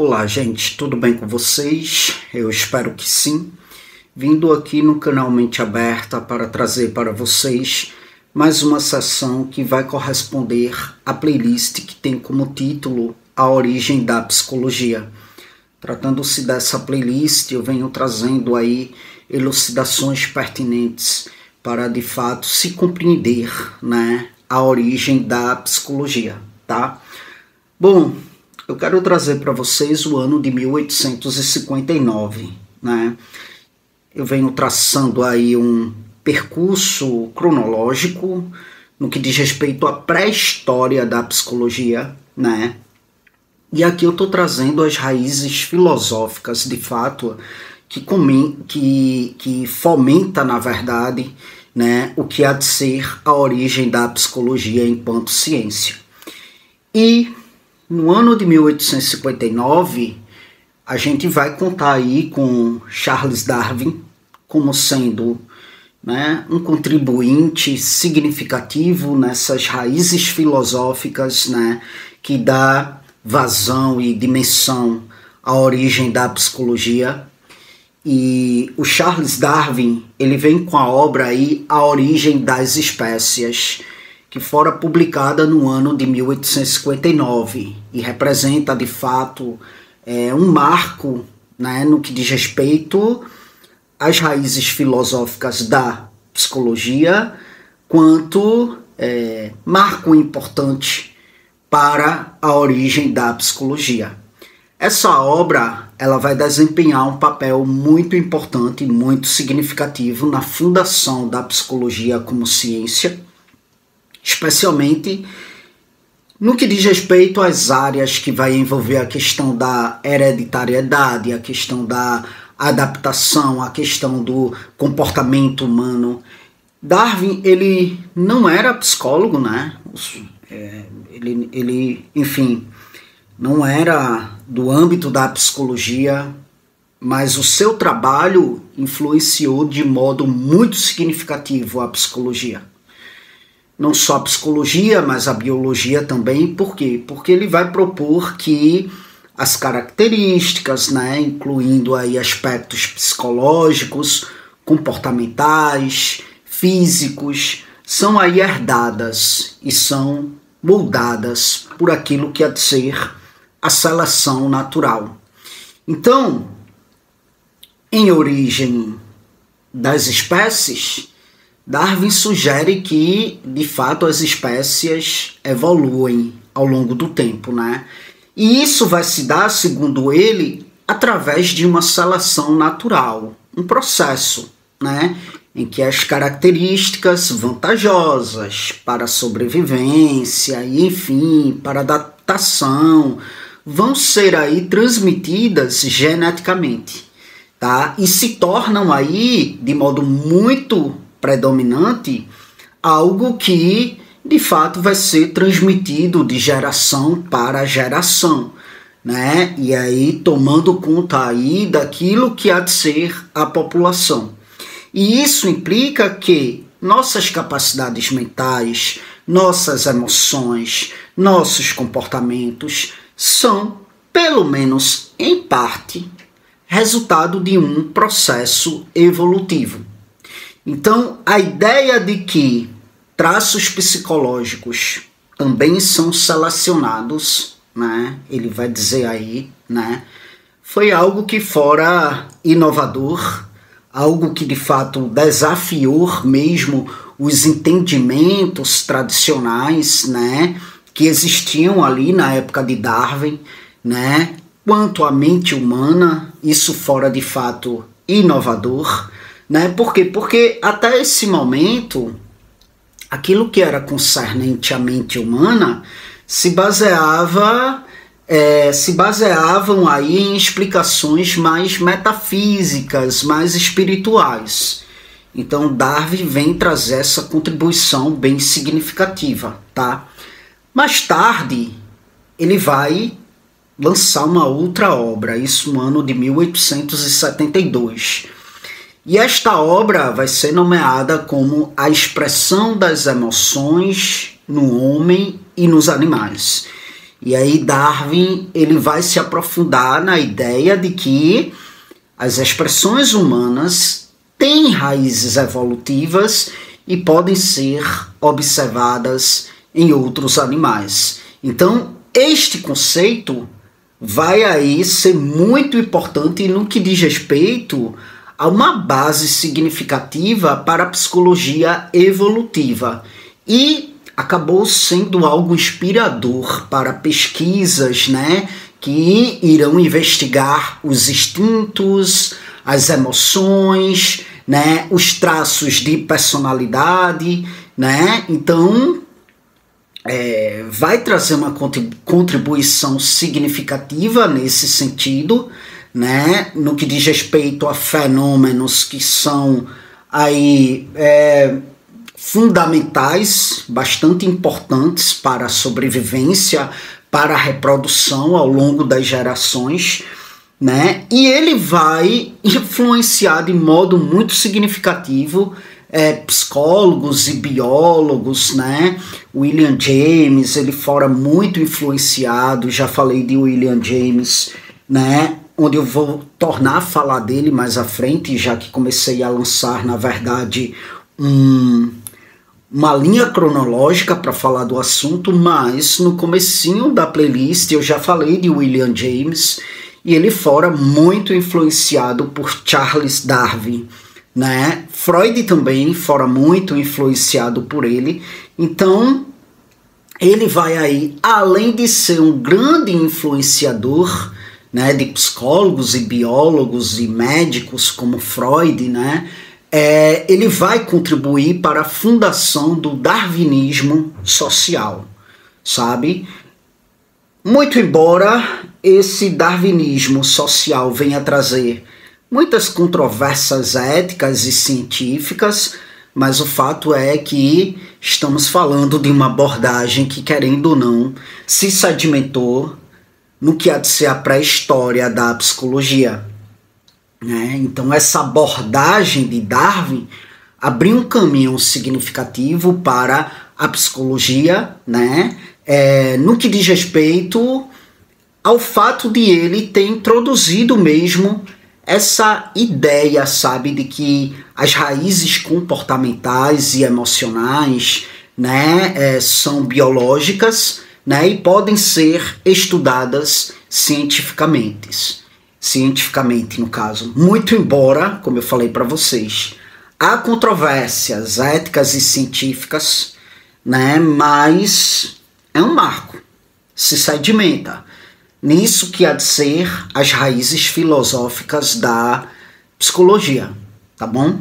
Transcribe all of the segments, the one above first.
Olá gente, tudo bem com vocês? Eu espero que sim. Vindo aqui no canal Mente Aberta para trazer para vocês mais uma sessão que vai corresponder à playlist que tem como título A Origem da Psicologia. Tratando-se dessa playlist, eu venho trazendo aí elucidações pertinentes para de fato se compreender, né, a origem da psicologia, tá? Bom, eu quero trazer para vocês o ano de 1859, né? Eu venho traçando aí um percurso cronológico no que diz respeito à pré-história da psicologia, né? E aqui eu estou trazendo as raízes filosóficas, de fato, que fomenta, na verdade, né, o que há de ser a origem da psicologia enquanto ciência. E no ano de 1859, a gente vai contar aí com Charles Darwin como sendo, né, um contribuinte significativo nessas raízes filosóficas, né, que dá vazão e dimensão à origem da psicologia. E o Charles Darwin, ele vem com a obra aí A Origem das Espécies, que fora publicada no ano de 1859 e representa de fato um marco, né, no que diz respeito às raízes filosóficas da psicologia, quanto marco importante para a origem da psicologia. Essa obra ela vai desempenhar um papel muito importante e muito significativo na fundação da psicologia como ciência, especialmente no que diz respeito às áreas que vai envolver a questão da hereditariedade, a questão da adaptação, a questão do comportamento humano. Darwin, ele não era psicólogo, né? Enfim, não era do âmbito da psicologia, mas o seu trabalho influenciou de modo muito significativo a psicologia. Não só a psicologia, mas a biologia também. Por quê? Porque ele vai propor que as características, né, incluindo aí aspectos psicológicos, comportamentais, físicos, são aí herdadas e são moldadas por aquilo que há de ser a seleção natural. Então, em Origem das Espécies, Darwin sugere que, de fato, as espécies evoluem ao longo do tempo, né? E isso vai se dar, segundo ele, através de uma seleção natural, um processo, né, em que as características vantajosas para a sobrevivência e, enfim, para a adaptação vão ser aí transmitidas geneticamente, tá? E se tornam aí, de modo muito predominante, algo que de fato vai ser transmitido de geração para geração, né? E aí tomando conta aí daquilo que há de ser a população. E isso implica que nossas capacidades mentais, nossas emoções, nossos comportamentos são, pelo menos em parte, resultado de um processo evolutivo. Então, a ideia de que traços psicológicos também são selecionados, né, ele vai dizer aí, né, foi algo que fora inovador, algo que de fato desafiou mesmo os entendimentos tradicionais, né, que existiam ali na época de Darwin, né, quanto à mente humana. Isso fora de fato inovador, né? Por quê? Porque até esse momento, aquilo que era concernente à mente humana se baseavam aí em explicações mais metafísicas, mais espirituais. Então Darwin vem trazer essa contribuição bem significativa, tá? Mais tarde, ele vai lançar uma outra obra, isso no ano de 1872. E esta obra vai ser nomeada como A Expressão das Emoções no Homem e nos Animais. E aí Darwin ele vai se aprofundar na ideia de que as expressões humanas têm raízes evolutivas e podem ser observadas em outros animais. Então, este conceito vai aí ser muito importante no que diz respeito a uma base significativa para a psicologia evolutiva e acabou sendo algo inspirador para pesquisas, né, que irão investigar os instintos, as emoções, né, os traços de personalidade, né? Então, vai trazer uma contribuição significativa nesse sentido, né, no que diz respeito a fenômenos que são aí fundamentais, bastante importantes para a sobrevivência, para a reprodução ao longo das gerações, né? E ele vai influenciar de modo muito significativo psicólogos e biólogos, né? William James, ele fora muito influenciado, já falei de William James, né? Onde eu vou tornar a falar dele mais à frente, já que comecei a lançar, na verdade, uma linha cronológica para falar do assunto, mas no comecinho da playlist eu já falei de William James e ele fora muito influenciado por Charles Darwin, né? Freud também fora muito influenciado por ele. Então, ele vai aí, além de ser um grande influenciador, né, de psicólogos e biólogos e médicos como Freud, né? Ele vai contribuir para a fundação do darwinismo social, sabe? Muito embora esse darwinismo social venha trazer muitas controvérsias éticas e científicas, mas o fato é que estamos falando de uma abordagem que, querendo ou não, se sedimentou no que há de ser a pré-história da psicologia. Né? Então, essa abordagem de Darwin abriu um caminho significativo para a psicologia, né? No que diz respeito ao fato de ele ter introduzido mesmo essa ideia, sabe, de que as raízes comportamentais e emocionais, né, são biológicas, né, e podem ser estudadas cientificamente. Cientificamente, no caso. Muito embora, como eu falei para vocês, há controvérsias éticas e científicas, né, mas é um marco, se sedimenta nisso que há de ser as raízes filosóficas da psicologia, tá bom?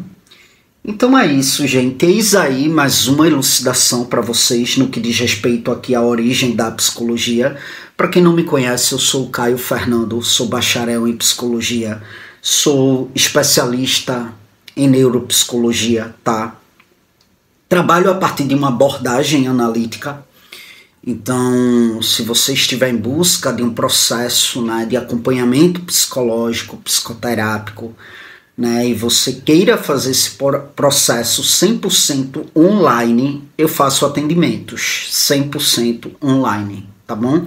Então é isso, gente. Eis aí mais uma elucidação para vocês no que diz respeito aqui à origem da psicologia. Para quem não me conhece, eu sou o Caio Fernando, sou bacharel em psicologia, sou especialista em neuropsicologia, tá? Trabalho a partir de uma abordagem analítica. Então, se você estiver em busca de um processo, né, de acompanhamento psicológico, psicoterápico, né, e você queira fazer esse processo 100% online, eu faço atendimentos 100% online, tá bom?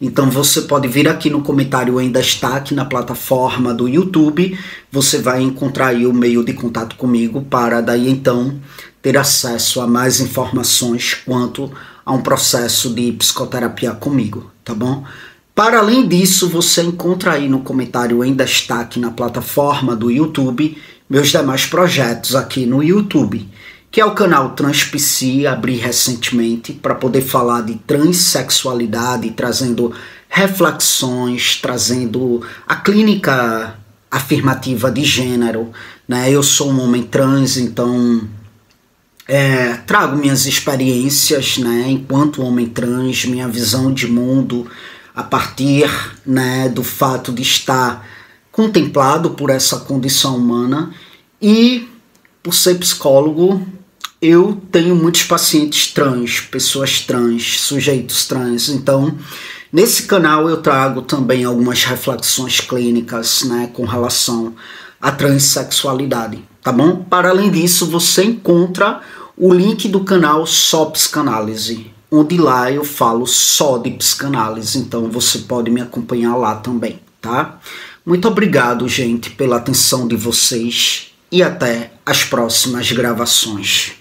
Então você pode vir aqui no comentário em destaque na plataforma do YouTube, você vai encontrar aí o meio de contato comigo para daí então ter acesso a mais informações quanto a um processo de psicoterapia comigo, tá bom? Para além disso, você encontra aí no comentário em destaque na plataforma do YouTube meus demais projetos aqui no YouTube, que é o canal TransPsi, abri recentemente para poder falar de transexualidade, trazendo reflexões, trazendo a clínica afirmativa de gênero, né? Eu sou um homem trans, então trago minhas experiências, né, enquanto homem trans, minha visão de mundo, a partir, né, do fato de estar contemplado por essa condição humana. E por ser psicólogo, eu tenho muitos pacientes trans, pessoas trans, sujeitos trans. Então, nesse canal eu trago também algumas reflexões clínicas, né, com relação à transexualidade, tá bom? Para além disso, você encontra o link do canal Só Psicanálise, onde lá eu falo só de psicanálise, então você pode me acompanhar lá também, tá? Muito obrigado, gente, pela atenção de vocês e até as próximas gravações.